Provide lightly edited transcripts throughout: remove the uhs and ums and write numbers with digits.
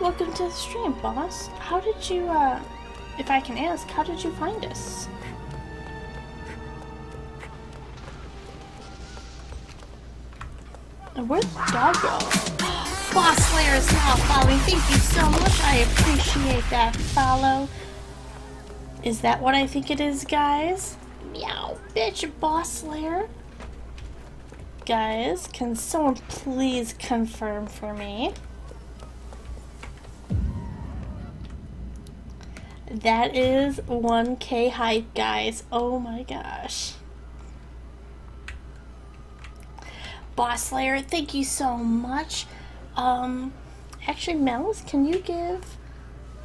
Welcome to the stream, boss. How did you, if I can ask, how did you find us? Where's Doggo? Boss Slayer is now following. Thank you so much. I appreciate that follow. Is that what I think it is, guys? Meow, bitch, Boss Slayer. Guys, can someone please confirm for me that is 1K hype, guys? Oh my gosh, Boss Slayer, thank you so much. Actually, Melis, can you give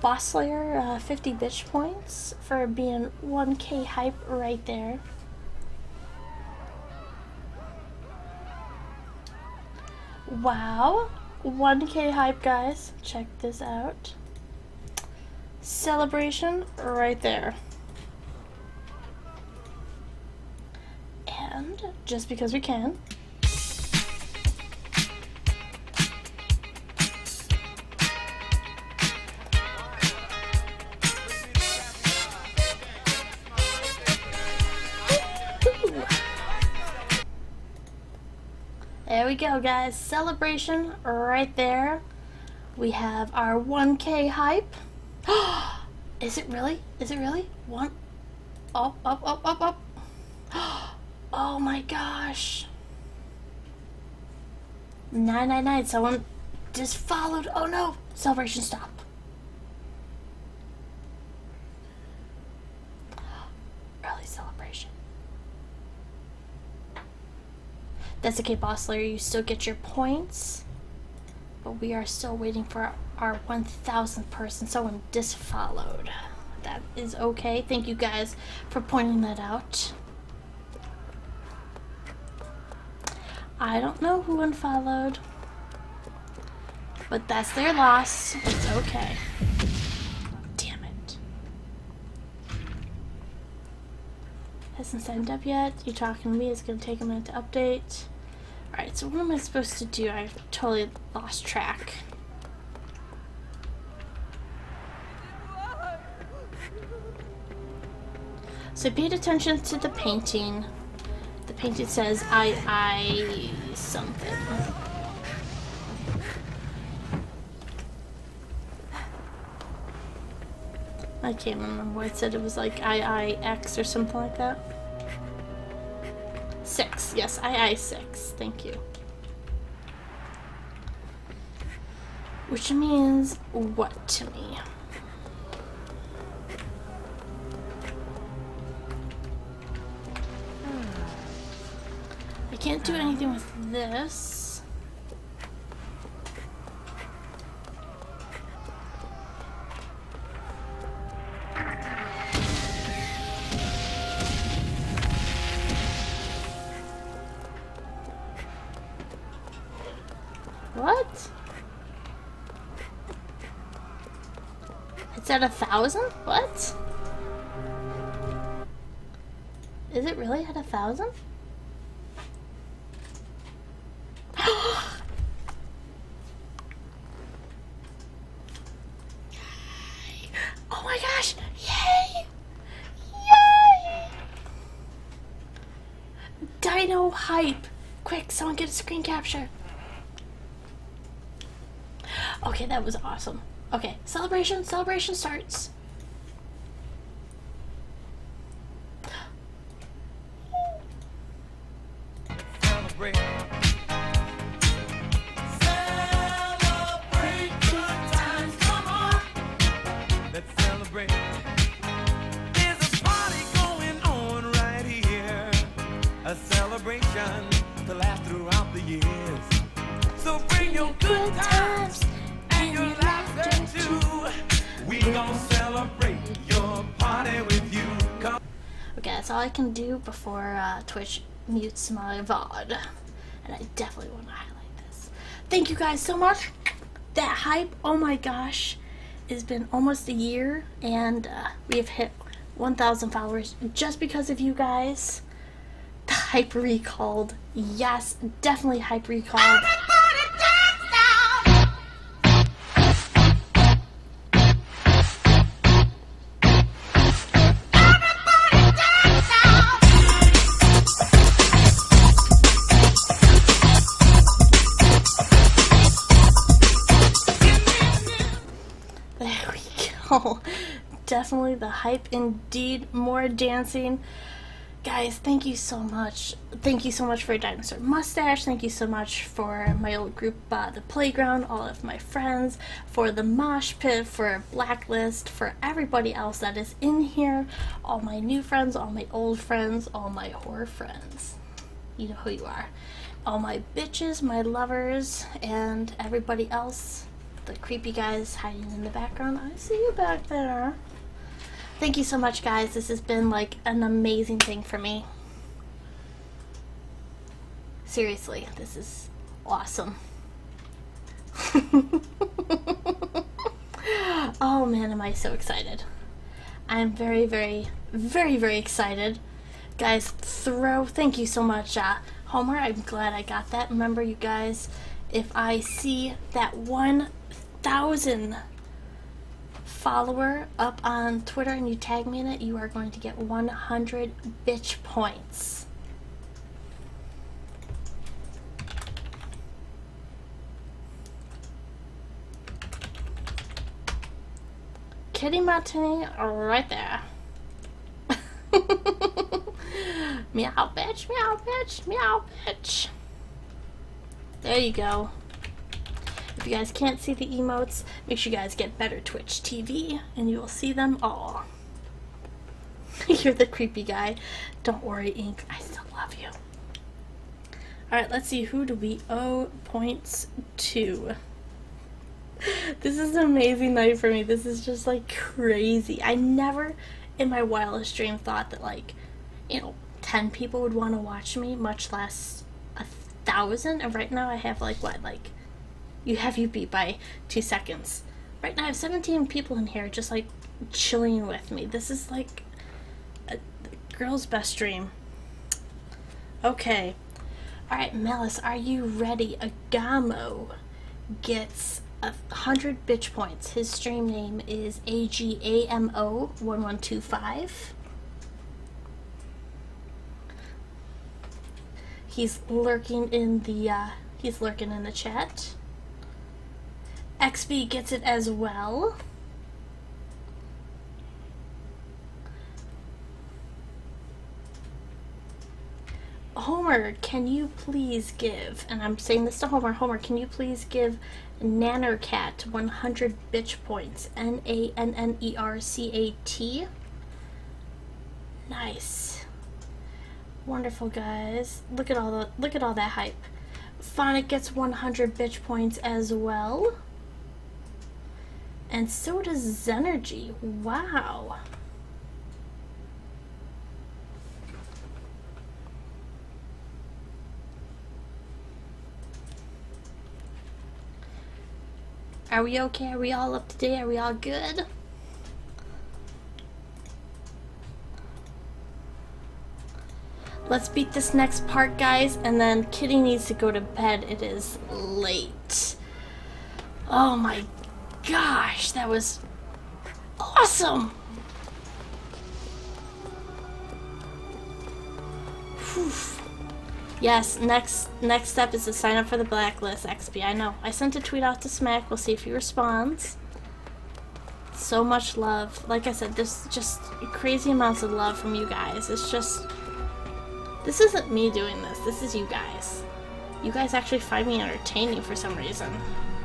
Boss Slayer 50 bitch points for being 1K hype right there? Wow, 1K hype, guys. Check this out. Celebration right there. And just because we can. There we go, guys. Celebration right there. We have our 1K hype. Is it really? Is it really? One. Up, up, up, up, up. Oh my gosh. 999. Someone just followed. Oh no. Celebration stop. Early celebration. That's okay, Boss Slayer, you still get your points, but we are still waiting for our 1,000th person. Someone disfollowed. That is okay. Thank you guys for pointing that out. I don't know who unfollowed, but that's their loss. It's okay. Damn it. Hasn't signed up yet. You talking to me? It's gonna take a minute to update. Alright, so what am I supposed to do? I've totally lost track. So I paid attention to the painting. The painting says I something. I can't remember what it said. It was like IIX or something like that. 6, yes, II6, thank you. Which means what to me? I can't do anything with this. What? It's at 1,000? What? Is it really at 1,000? Oh my gosh! Yay! Yay! Dino hype! Quick, someone get a screen capture. Okay, that was awesome. Okay, celebration, celebration starts. Celebrate. Celebrate good times, come on. Let's celebrate. There's a party going on right here. A celebration to last throughout the years. So bring your good times. We gon' celebrate your party with you. Come. Okay, that's all I can do before Twitch mutes my VOD. And I definitely want to highlight this. Thank you guys so much. That hype, oh my gosh, it's been almost a year. And we have hit 1,000 followers just because of you guys. The hype recalled. Yes, definitely hype recalled. Oh, definitely the hype indeed. More dancing. Guys, thank you so much. Thank you so much for Dinosaur Mustache. Thank you so much for my old group, The Playground, all of my friends, for the Mosh Pit, for Blacklist, for everybody else that is in here, all my new friends, all my old friends, all my whore friends. You know who you are. All my bitches, my lovers, and everybody else. The creepy guys hiding in the background. I see you back there. Thank you so much, guys. This has been like an amazing thing for me. Seriously, this is awesome. Oh man, am I so excited. I'm very, very, very, very excited. Guys, thank you so much, Homer. I'm glad I got that. Remember, you guys, if I see that 1,000 follower up on Twitter and you tag me in it, you are going to get 100 bitch points. Kitty Martini right there. Meow bitch, meow bitch, meow bitch. There you go. If you guys can't see the emotes, make sure you guys get better Twitch TV and you will see them all. You're the creepy guy. Don't worry, Ink, I still love you. Alright, let's see, who do we owe points to? This is an amazing night for me. This is just like crazy. I never in my wildest dream thought that, like, you know, 10 people would want to watch me, much less 1,000. And right now I have like what, like, you beat by 2 seconds. Right now I have 17 people in here just like chilling with me. This is like a girl's best dream. Okay. Alright, Melis, are you ready? AGAMO gets 100 bitch points. His stream name is AGAMO1125. He's lurking in the chat. XB gets it as well. Homer, can you please give, and I'm saying this to Homer, Homer, can you please give Nannercat 100 bitch points? N-A-N-N-E-R-C-A-T. Nice. Wonderful, guys. Look at all the, look at all that hype. Fonic gets 100 bitch points as well. And so does Zenergy. Wow. Are we okay? Are we all up to date? Are we all good? Let's beat this next part, guys, and then Kitty needs to go to bed. It is late. Oh my god. Gosh, that was awesome! Whew. Yes, next step is to sign up for the Blacklist XP. I know. I sent a tweet out to Smack. We'll see if he responds. So much love. Like I said, there's just crazy amounts of love from you guys. It's just... this isn't me doing this. This is you guys. You guys actually find me entertaining for some reason.